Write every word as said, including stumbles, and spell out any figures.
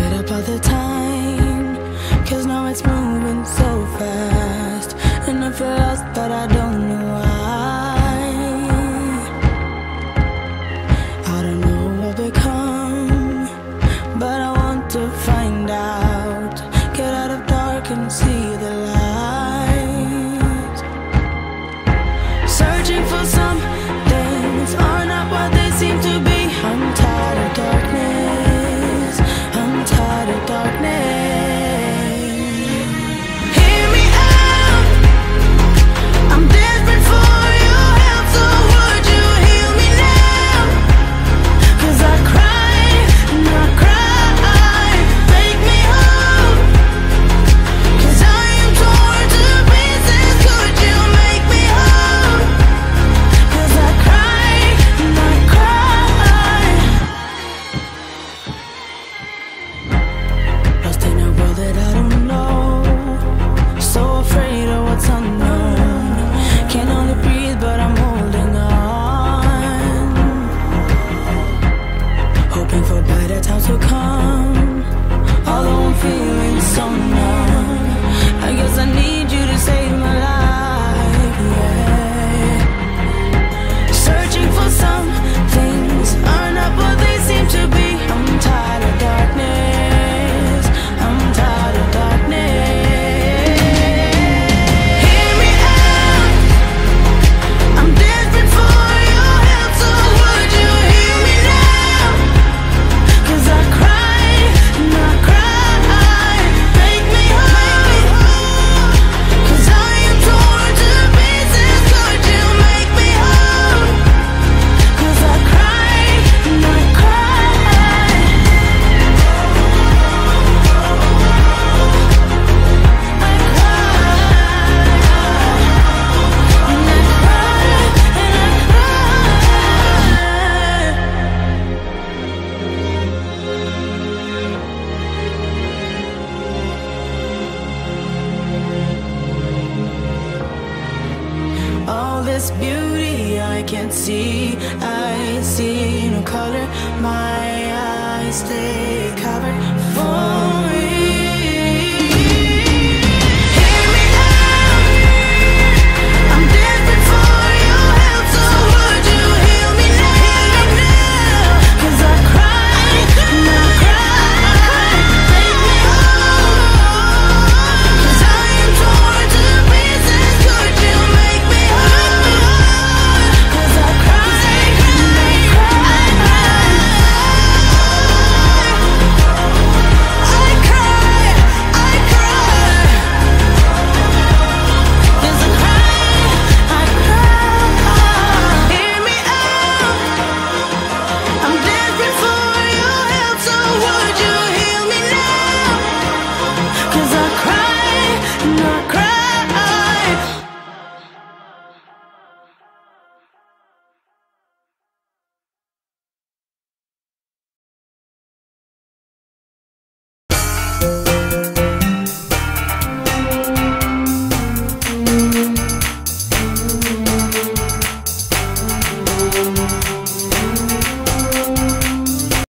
forget about the time, cause now it's moving so fast, and I feel lost but I don't know why. I don't know what I've become, but I want to find out. Get out of dark and see the light. Searching for some things are not what they seem to be. I'm tired of darkness, I'm tired of darkness. All this beauty I can't see, I see no color, my eyes stay covered for me. We'll be right back.